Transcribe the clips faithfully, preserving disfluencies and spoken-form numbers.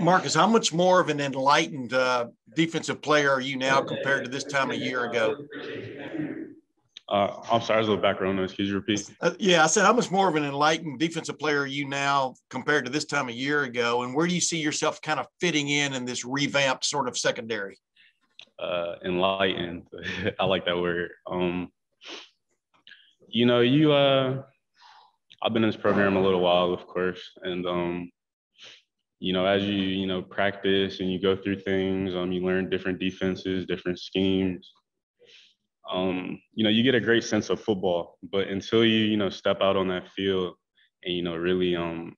Marcus, how much more of an enlightened uh, defensive player are you now compared to this time a year ago? Uh, I'm sorry, I was a little background noise. Could you repeat? Uh, yeah, I said how much more of an enlightened defensive player are you now compared to this time a year ago, and where do you see yourself kind of fitting in in this revamped sort of secondary? Uh, enlightened. I like that word. Um, you know, you uh, I've been in this program a little while, of course, and um, you know, as you you know practice and you go through things, um, you learn different defenses, different schemes. Um, you know, you get a great sense of football, but until you, you know, step out on that field and, you know, really um,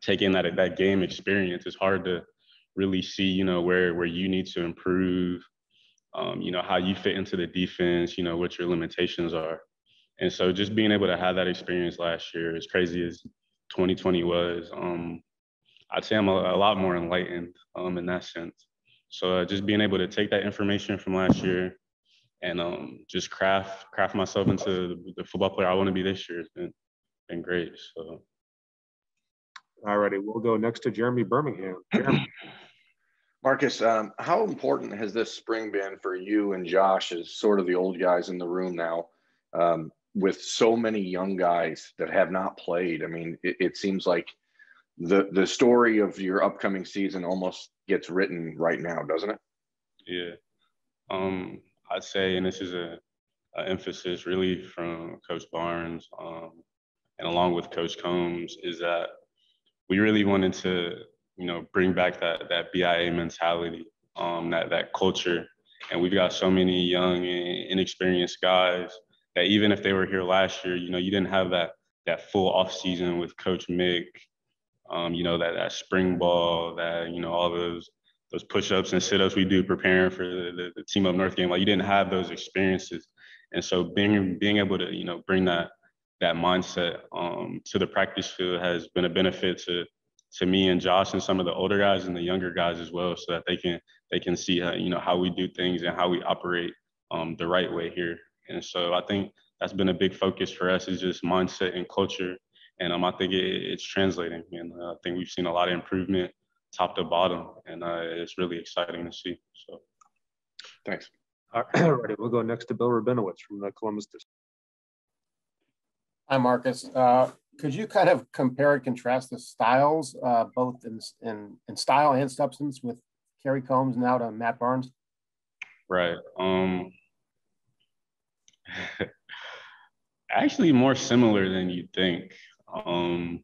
take in that, that game experience, it's hard to really see, you know, where, where you need to improve, um, you know, how you fit into the defense, you know, what your limitations are. And so just being able to have that experience last year, as crazy as twenty twenty was, um, I'd say I'm a, a lot more enlightened um, in that sense. So uh, just being able to take that information from last year and um, just craft craft myself into the football player I want to be this year has been, been great. So, all righty, we'll go next to Jeremy Birmingham. Jeremy. Marcus, um, how important has this spring been for you and Josh as sort of the old guys in the room now um, with so many young guys that have not played? I mean, it, it seems like the, the story of your upcoming season almost gets written right now, doesn't it? Yeah. Um, I'd say, and this is a, a emphasis really from Coach Barnes um, and along with Coach Combs, is that we really wanted to, you know, bring back that that B I A mentality, um, that that culture, and we've got so many young and inexperienced guys that even if they were here last year, you know, you didn't have that that full off season with Coach Mick, um, you know, that that spring ball, that you know all those. those push-ups and sit-ups we do preparing for the, the, the Team Up North game, like you didn't have those experiences. And so being being able to, you know, bring that that mindset um, to the practice field has been a benefit to to me and Josh and some of the older guys and the younger guys as well, so that they can they can see how, you know, how we do things and how we operate um, the right way here. And so I think that's been a big focus for us, is just mindset and culture. And um, I think it, it's translating, and uh, I think we've seen a lot of improvement top to bottom, and uh, it's really exciting to see. So, thanks. All right, we'll go next to Bill Rabinowitz from the Columbus District. Hi, Marcus. Uh, could you kind of compare and contrast the styles, uh, both in, in in style and substance, with Kerry Combs now to Matt Barnes? Right. Um, actually, more similar than you think. Um,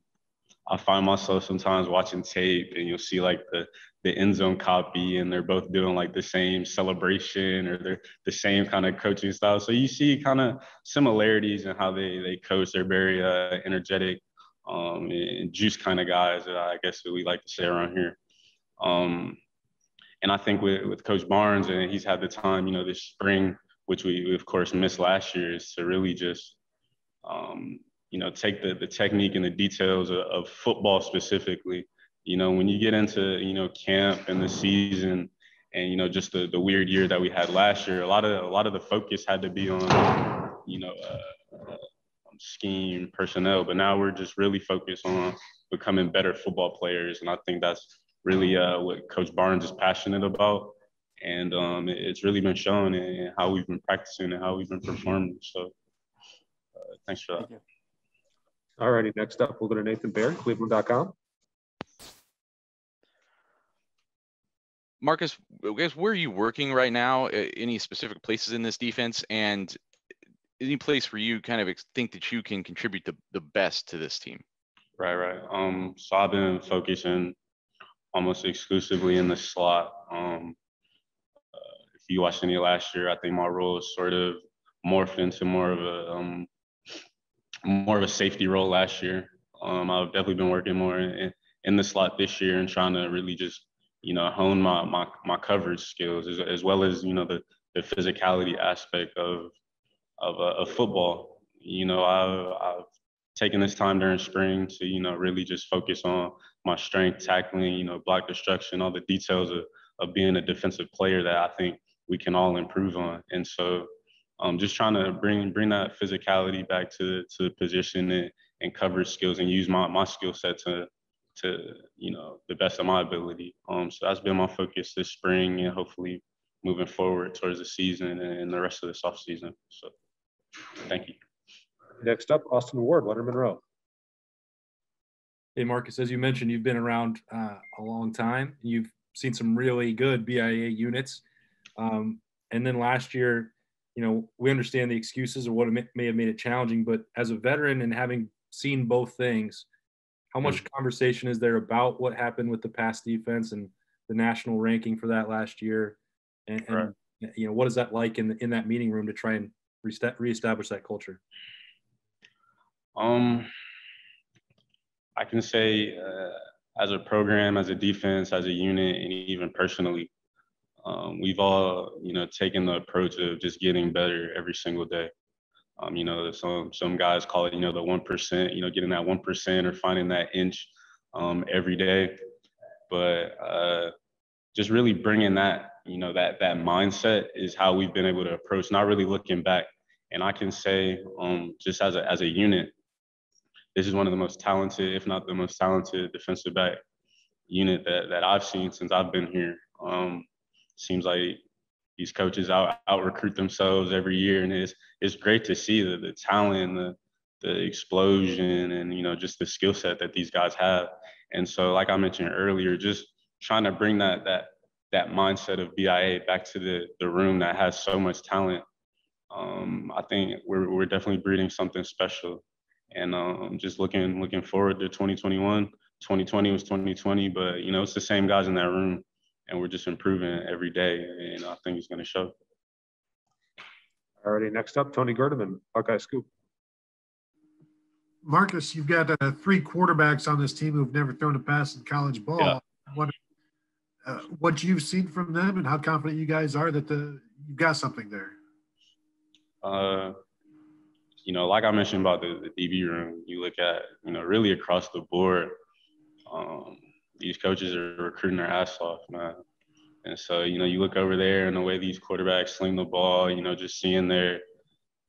I find myself sometimes watching tape and you'll see like the, the end zone copy, and they're both doing like the same celebration, or they're the same kind of coaching style. So you see kind of similarities in how they, they coach. They're very uh, energetic um, and juice kind of guys that I guess we like to say around here. Um, and I think with, with Coach Barnes, and he's had the time, you know, this spring, which we, we of course missed last year, is to really just um, – you know, take the, the technique and the details of, of football specifically. You know, when you get into, you know, camp and the season and, you know, just the, the weird year that we had last year, a lot of, a lot of the focus had to be on, you know, uh, scheme, personnel, but now we're just really focused on becoming better football players. And I think that's really uh, what Coach Barnes is passionate about. And um, it, it's really been shown in how we've been practicing and how we've been performing. So uh, thanks for that. Thank you. All righty, next up, we'll go to Nathan Baird, Cleveland dot com. Marcus, I guess, where are you working right now? Any specific places in this defense, and any place where you kind of think that you can contribute the, the best to this team? Right, right. Um, so I've been focusing almost exclusively in the slot. Um, uh, if you watched any last year, I think my role is sort of morphed into more of a um, – more of a safety role last year. Um, I've definitely been working more in, in the slot this year and trying to really just, you know, hone my my, my coverage skills as, as well as, you know, the, the physicality aspect of of, uh, of football. You know, I've, I've taken this time during spring to, you know, really just focus on my strength, tackling, you know, block destruction, all the details of, of being a defensive player that I think we can all improve on. And so, Um, just trying to bring bring that physicality back to to the position and, and coverage skills, and use my my skill set to to, you know, the best of my ability. Um, so that's been my focus this spring and hopefully moving forward towards the season and the rest of this offseason. So thank you. Next up, Austin Ward, Letterman Row. Hey, Marcus, as you mentioned, you've been around uh, a long time. You've seen some really good B I A units. Um, and then last year, you know, we understand the excuses or what may have made it challenging, but as a veteran and having seen both things, how much conversation is there about what happened with the pass defense and the national ranking for that last year? And, and right. you know, what is that like in the, in that meeting room to try and reestablish that culture? Um, I can say uh, as a program, as a defense, as a unit, and even personally, um, we've all, you know, taken the approach of just getting better every single day. Um, you know, some some guys call it, you know, the one percent, you know, getting that one percent or finding that inch um, every day. But uh, just really bringing that, you know, that that mindset is how we've been able to approach, not really looking back. And I can say um, just as a, as a unit, this is one of the most talented, if not the most talented defensive back unit that, that I've seen since I've been here. Um, seems like these coaches out, out recruit themselves every year, and it's it's great to see the, the talent, the the explosion, and you know just the skill set that these guys have. And so, like I mentioned earlier, just trying to bring that that that mindset of B I A back to the the room that has so much talent. Um, I think we're we're definitely breeding something special, and um, just looking looking forward to twenty twenty-one. twenty twenty was twenty twenty, but you know it's the same guys in that room. And we're just improving every day, and I think it's going to show. All righty, next up, Tony Gerdeman, Buckeye Scoop. Marcus, you've got uh, three quarterbacks on this team who've never thrown a pass in college ball. Yeah. What, uh, what you've seen from them, and how confident you guys are that the you've got something there. Uh, you know, like I mentioned about the, the D B room, you look at you know really across the board. Um, These coaches are recruiting their ass off, man. And so, you know, you look over there and the way these quarterbacks sling the ball, you know, just seeing their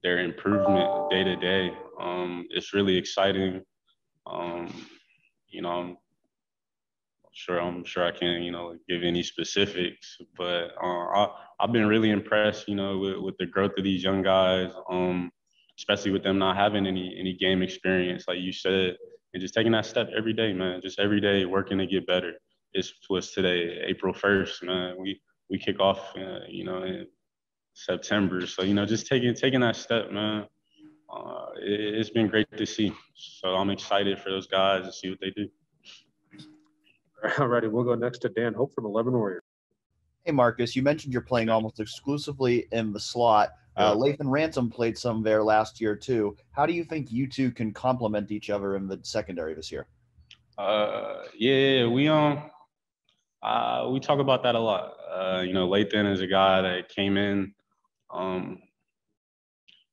their improvement day to day. Um, it's really exciting. Um, you know, I'm sure I'm sure I can't, you know, give any specifics, but uh, I, I've been really impressed, you know, with, with the growth of these young guys, um, especially with them not having any any game experience, like you said. And just taking that step every day, man, just every day working to get better. It's what's today, April first, man. We we kick off, uh, you know, in September. So, you know, just taking taking that step, man, uh, it, it's been great to see. So I'm excited for those guys to see what they do. All righty, we'll go next to Dan Hope from eleven Warriors. Hey, Marcus, you mentioned you're playing almost exclusively in the slot. Uh, Lathan Ransom played some there last year, too. How do you think you two can complement each other in the secondary this year? Uh, yeah, we um, uh, we talk about that a lot. Uh, you know, Lathan is a guy that came in um,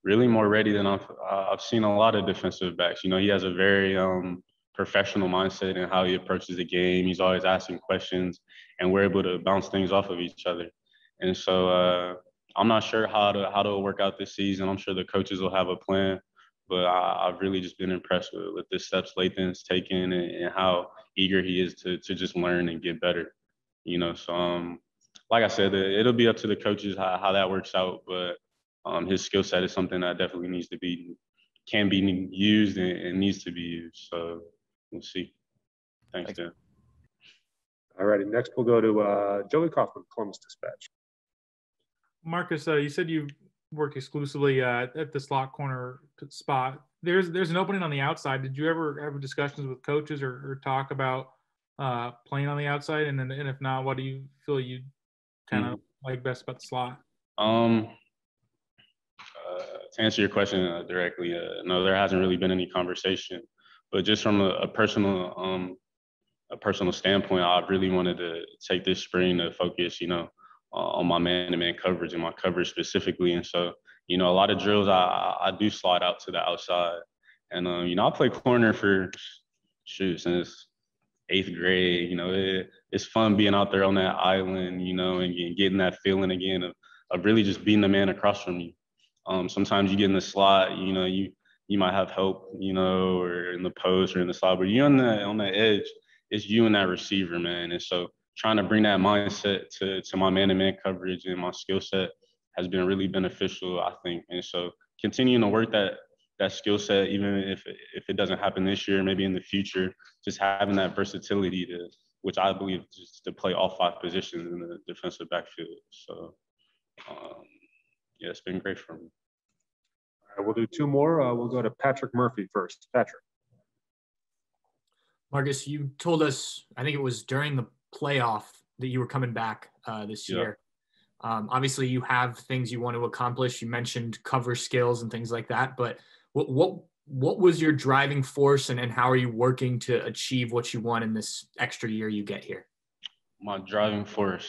really more ready than I've, I've seen a lot of defensive backs. You know, he has a very um, professional mindset in how he approaches the game. He's always asking questions, and we're able to bounce things off of each other. And so uh, – I'm not sure how to how to work out this season. I'm sure the coaches will have a plan, but I, I've really just been impressed with, with the steps Lathan's taken and, and how eager he is to to just learn and get better. You know, so um, like I said, it'll be up to the coaches how, how that works out. But um, his skill set is something that definitely needs to be can be used and, and needs to be used. So we'll see. Thanks, Dan. All righty, next we'll go to uh, Joey Kaufman, Columbus Dispatch. Marcus, uh, you said you work exclusively uh, at the slot corner spot. There's there's an opening on the outside. Did you ever have discussions with coaches or, or talk about uh, playing on the outside? And then, and if not, what do you feel you kind of mm-hmm. like best about the slot? Um, uh, to answer your question uh, directly, uh, no, there hasn't really been any conversation. But just from a, a personal um, a personal standpoint, I really wanted to take this spring to focus, you know, Uh, on my man-to-man coverage and my coverage specifically. And so, you know, a lot of drills, I I do slide out to the outside. And, um, you know, I play corner for, shoot, since eighth grade. You know, it, it's fun being out there on that island, you know, and, and getting that feeling again of, of really just being the man across from you. Um, sometimes you get in the slot, you know, you you might have help, you know, or in the post or in the slot, but you're on the, on the edge. it's you and that receiver, man. And so trying to bring that mindset to, to my man-to-man coverage and my skill set has been really beneficial, I think. And so continuing to work that that skill set, even if if it doesn't happen this year, maybe in the future, just having that versatility to, which I believe is to play all five positions in the defensive backfield. So, um, yeah, it's been great for me. All right, we'll do two more. Uh, we'll go to Patrick Murphy first. Patrick. Marcus, you told us, I think it was during the playoff that you were coming back uh, this yeah. year. Um, obviously, you have things you want to accomplish. You mentioned cover skills and things like that, but what what what was your driving force, and, and how are you working to achieve what you want in this extra year you get here? My driving force,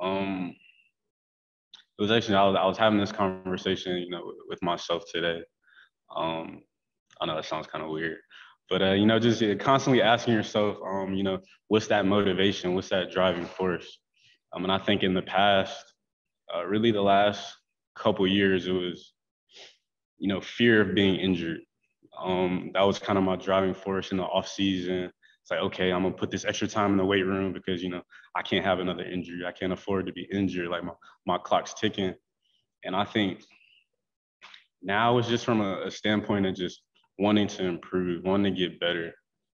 um, it was actually I was, I was having this conversation, you know, with, with myself today. Um, I know that sounds kind of weird, but uh, you know, just constantly asking yourself, um, you know, what's that motivation? What's that driving force? I mean, I think in the past. Uh, really the last couple years, it was, you know, fear of being injured. Um, that was kind of my driving force in the off season. It's like, okay, I'm going to put this extra time in the weight room because, you know, I can't have another injury. I can't afford to be injured. Like my, my clock's ticking. And I think now it's just from a, a standpoint of just wanting to improve, wanting to get better.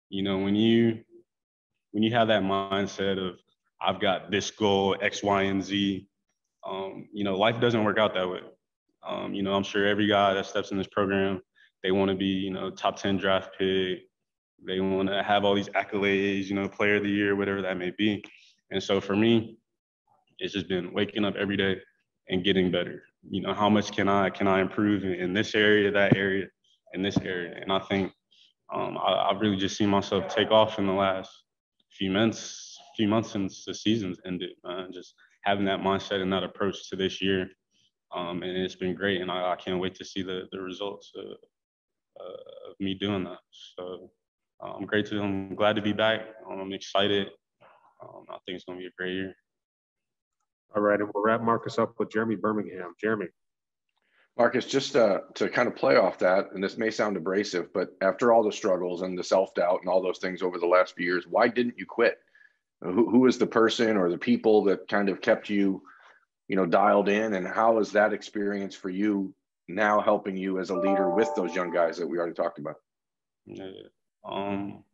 You know, when you, when you have that mindset of I've got this goal, X, Y, and Z, Um, you know, life doesn't work out that way. Um, you know, I'm sure every guy that steps in this program, they want to be, you know, top ten draft pick. They want to have all these accolades, you know, player of the year, whatever that may be. And so for me, it's just been waking up every day and getting better. You know, how much can I can I improve in, in this area, that area, in this area? And I think um, I, I've really just seen myself take off in the last few months, few months since the season's ended, man. Just having that mindset and that approach to this year. Um, and it's been great. And I, I can't wait to see the, the results of, uh, of me doing that. So uh, I'm great to, I'm glad to be back. Um, I'm excited. Um, I think it's going to be a great year. All right. And we'll wrap Marcus up with Jeremy Birmingham. Jeremy. Marcus, just uh, to kind of play off that, and this may sound abrasive, but after all the struggles and the self-doubt and all those things over the last few years, why didn't you quit? Who, who is the person or the people that kind of kept you, you know, dialed in? And how is that experience for you now helping you as a leader with those young guys that we already talked about? Yeah. Um,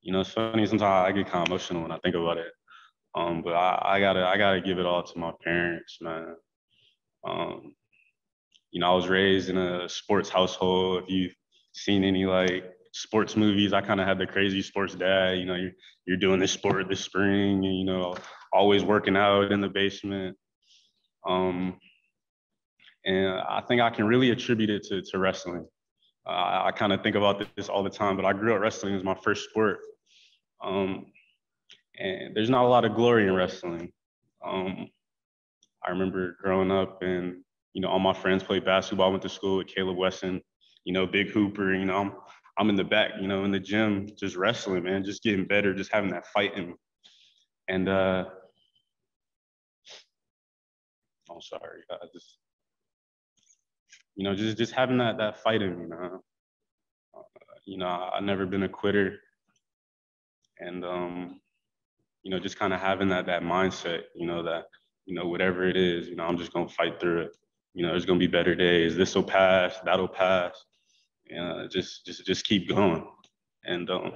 you know, it's funny. Sometimes I get kind of emotional when I think about it. Um, but I, I gotta, I gotta give it all to my parents, man. Um, you know, I was raised in a sports household. If you've seen any, like, sports movies, I kind of had the crazy sports dad. You know, you're, you're doing this sport this spring, and, you know, always working out in the basement. Um, and I think I can really attribute it to, to wrestling. Uh, I kind of think about this all the time, but I grew up wrestling as my first sport. Um, and there's not a lot of glory in wrestling. Um, I remember growing up and, you know, all my friends played basketball. I went to school with Caleb Wesson, you know, big hooper, you know, I'm, I'm in the back, you know, in the gym, just wrestling, man, just getting better, just having that fight in me. And uh, I'm sorry, I just, you know, just just having that that fight in me, man. Uh, you know, I've never been a quitter, and um, you know, just kind of having that that mindset, you know, that you know, whatever it is, you know, I'm just gonna fight through it. You know, there's gonna be better days. This will pass. That'll pass. You know, just, just, just keep going. And um,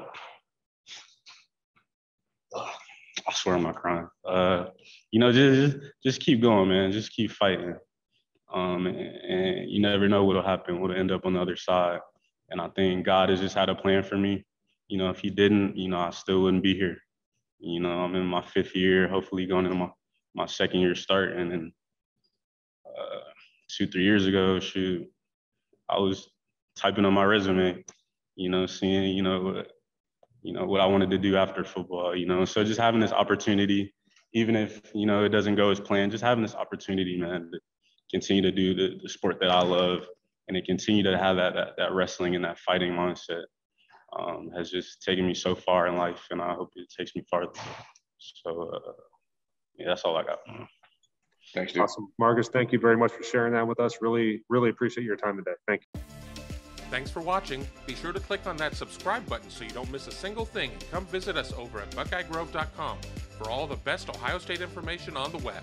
I swear I'm not crying. Uh, you know, just, just keep going, man. Just keep fighting. Um, and, and you never know what'll happen, what'll end up on the other side. And I think God has just had a plan for me. You know, if he didn't, you know, I still wouldn't be here. You know, I'm in my fifth year, hopefully going into my, my second year start. And then uh, two, three years ago, shoot, I was typing on my resume, you know, seeing, you know, you know, what I wanted to do after football, you know, so just having this opportunity, even if, you know, it doesn't go as planned, just having this opportunity, man, to continue to do the, the sport that I love and to continue to have that, that, that wrestling and that fighting mindset um, has just taken me so far in life, and I hope it takes me farther. So, uh, yeah, that's all I got. Thanks, dude. Awesome. Marcus, thank you very much for sharing that with us. Really, really appreciate your time today. Thank you. Thanks for watching. Be sure to click on that subscribe button so you don't miss a single thing, and come visit us over at Buckeye Grove dot com for all the best Ohio State information on the web.